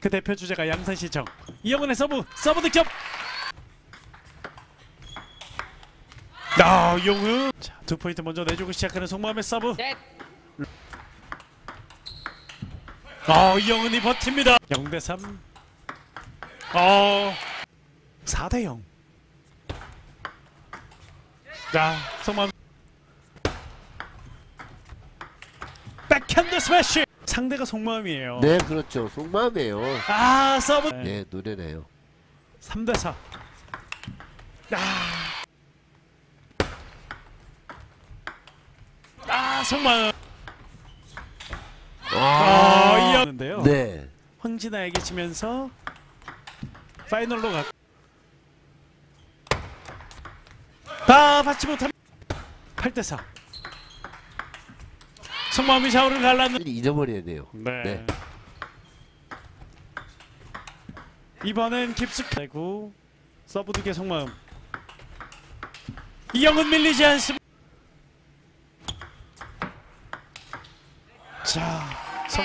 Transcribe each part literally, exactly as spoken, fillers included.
그 대표 주자가 양산시청. 이영은의 서브, 서브 득점. 아, 이영은. 자, 두 포인트 먼저 내주고 시작하는 송마음의 서브. 넷. 아, 이영은이 버팁니다. 영 대 삼. 어, 사 대 영. 자, 송마음. 백핸드 스매시. 상대가 송마음이에요. 네, 그렇죠. 송마음이에요. 아, 서브. 네, 노래네요. 삼 대 사. 아, 아, 송마음. 아, 이었는데요. 네. 황진아에게 치면서 파이널로 가. 다 받지 못한. 팔 대 사. 송마음이 샤오를 갈랐는데 잊어버려야 돼요. 네. 네. 이번엔 깊숙하고 서브 두 개 송마음. 이영은 밀리지 않습니다. 자, 성...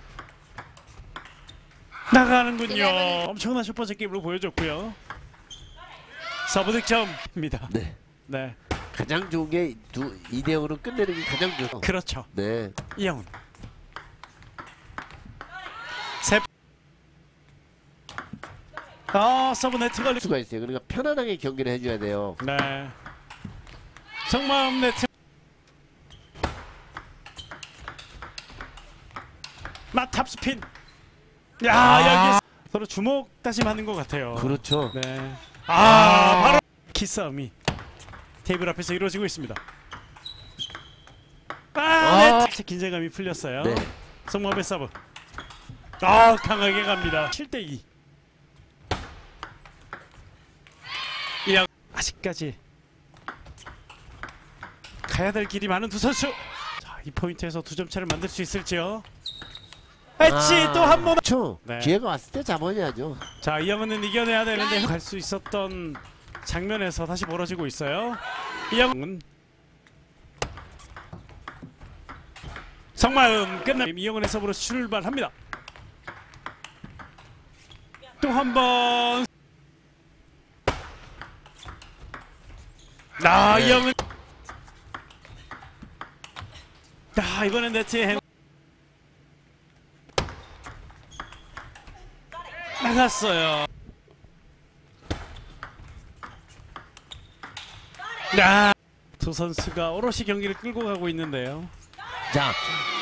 나가는군요. 엄청난 첫 번째 게임으로 보여줬고요. 서브 득점입니다. 네. 네. 가장 좋은 게 이 대 영으로 끝내는 게 가장 좋죠. 그렇죠. 네. 이영훈. 세. 아, 서브 네트 걸릴 수가 있어요. 그러니까 편안하게 경기를 해줘야 돼요. 네. 송마음 네트. 마 탑스핀. 야, 아, 여기 서로 주목 다시 받는 것 같아요. 그렇죠. 네. 아, 아 바로 키싸움이 테이블 앞에서 이루어지고 있습니다. 아, 아 네. 긴장감이 풀렸어요. 네. 송마음의 서브. 아, 강하게 갑니다. 칠 대 이. 이영 아직까지 가야 될 길이 많은 두 선수. 자, 이 포인트에서 두 점 차를 만들 수 있을지요. 배치 아, 또 한 번. 그렇죠. 네. 기회가 왔을 때 잡아야죠. 자, 이영은은 이겨내야 되는데 갈 수 있었던 장면에서 다시 멀어지고 있어요. 이영은. 성마음 끝나. 이영은의 서브로 출발합니다. 또 한 번. 나 아, 네. 이영은. 아, 이번엔 네트에. 나갔어요. 야, 두 선수가 오롯이 경기를 끌고 가고 있는데요. 자,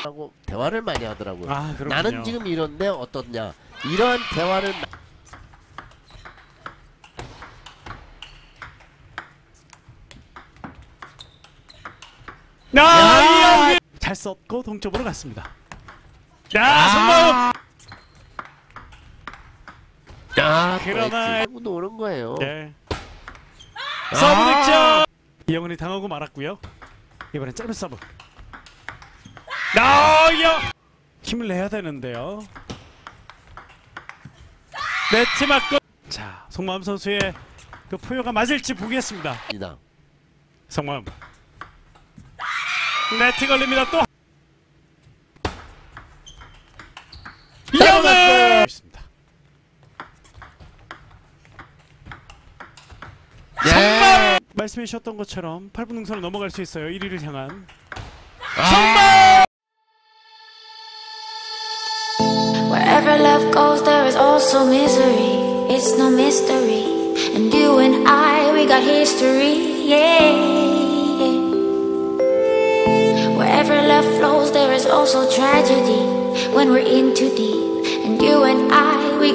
하고 대화를 많이 하더라고요. 아, 나는 지금 이런데 어떻냐. 이러한 대화를. 야, 야, 야, 잘 썼고 동점으로 갔습니다. 야, 송마음. 아, 그러나 아무도 오는 거예요. 네. 서브 득점. 아 이영은이 당하고 말았고요. 이번엔 짧은 서브. 나요. 아 힘을 내야 되는데요. 네트 맞고. 자, 송마음 선수의 그 포효가 맞을지 보겠습니다. 송마음. 네트 걸립니다. 또. 이영은. 말씀해 주셨던 것처럼 팔 분 능선을 넘어갈 수 있어요. 일 위를 향한 정말. Wherever love goes there is also misery. It's no mystery. And you and I we got history. Yeah. Wherever love flows there is also tragedy when we're in too deep. And you and I